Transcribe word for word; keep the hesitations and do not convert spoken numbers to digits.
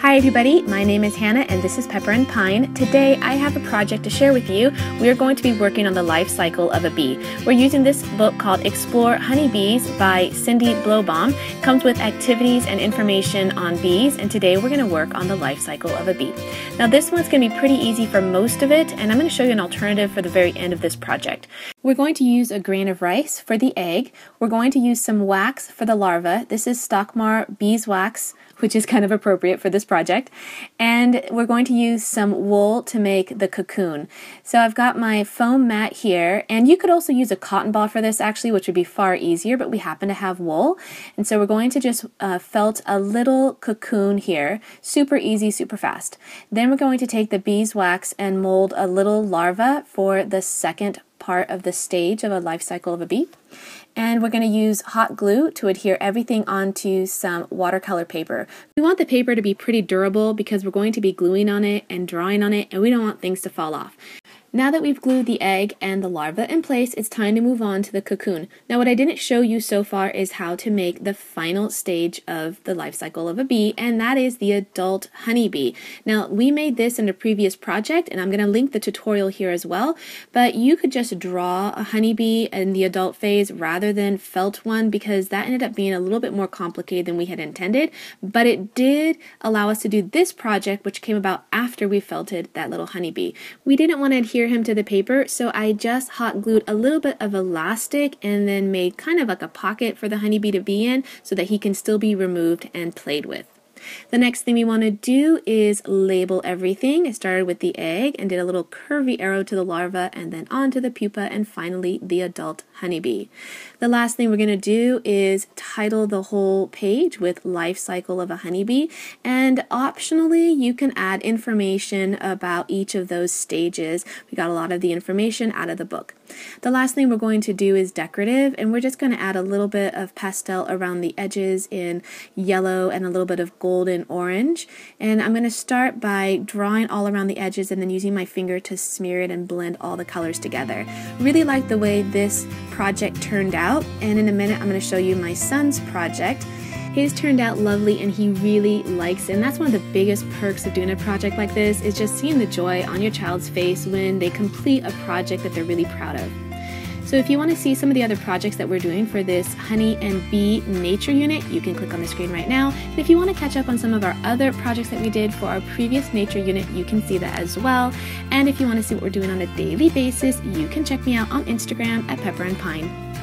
Hi everybody, my name is Hannah and this is Pepper and Pine. Today I have a project to share with you. We are going to be working on the life cycle of a bee. We're using this book called Explore Honey Bees by Cindy Blobaum. It comes with activities and information on bees, and today we're going to work on the life cycle of a bee. Now this one's going to be pretty easy for most of it, and I'm going to show you an alternative for the very end of this project. We're going to use a grain of rice for the egg. We're going to use some wax for the larva. This is Stockmar beeswax, which is kind of appropriate for this project. And we're going to use some wool to make the cocoon. So I've got my foam mat here, and you could also use a cotton ball for this actually, which would be far easier, but we happen to have wool. And so we're going to just uh, felt a little cocoon here. Super easy, super fast. Then we're going to take the beeswax and mold a little larva for the second part of the stage of a life cycle of a bee. And we're going to use hot glue to adhere everything onto some watercolor paper. We want the paper to be pretty durable because we're going to be gluing on it and drawing on it, and we don't want things to fall off. Now that we've glued the egg and the larva in place, it's time to move on to the cocoon. Now what I didn't show you so far is how to make the final stage of the life cycle of a bee, and that is the adult honeybee. Now we made this in a previous project, and I'm going to link the tutorial here as well, but you could just draw a honeybee in the adult phase rather than felt one, because that ended up being a little bit more complicated than we had intended, but it did allow us to do this project, which came about after we felted that little honeybee. We didn't want to adhere him to the paper, so I just hot glued a little bit of elastic and then made kind of like a pocket for the honeybee to be in so that he can still be removed and played with. The next thing we want to do is label everything. I started with the egg and did a little curvy arrow to the larva and then onto the pupa and finally the adult honeybee. The last thing we're going to do is title the whole page with Life Cycle of a Honeybee, and optionally you can add information about each of those stages. We got a lot of the information out of the book. The last thing we're going to do is decorative, and we're just going to add a little bit of pastel around the edges in yellow and a little bit of gold golden orange, and I'm going to start by drawing all around the edges and then using my finger to smear it and blend all the colors together. Really like the way this project turned out, and in a minute I'm going to show you my son's project. His turned out lovely and he really likes it, and that's one of the biggest perks of doing a project like this is just seeing the joy on your child's face when they complete a project that they're really proud of. So if you want to see some of the other projects that we're doing for this honey and bee nature unit, you can click on the screen right now. And if you want to catch up on some of our other projects that we did for our previous nature unit, you can see that as well. And if you want to see what we're doing on a daily basis, you can check me out on Instagram at Pepper and Pine.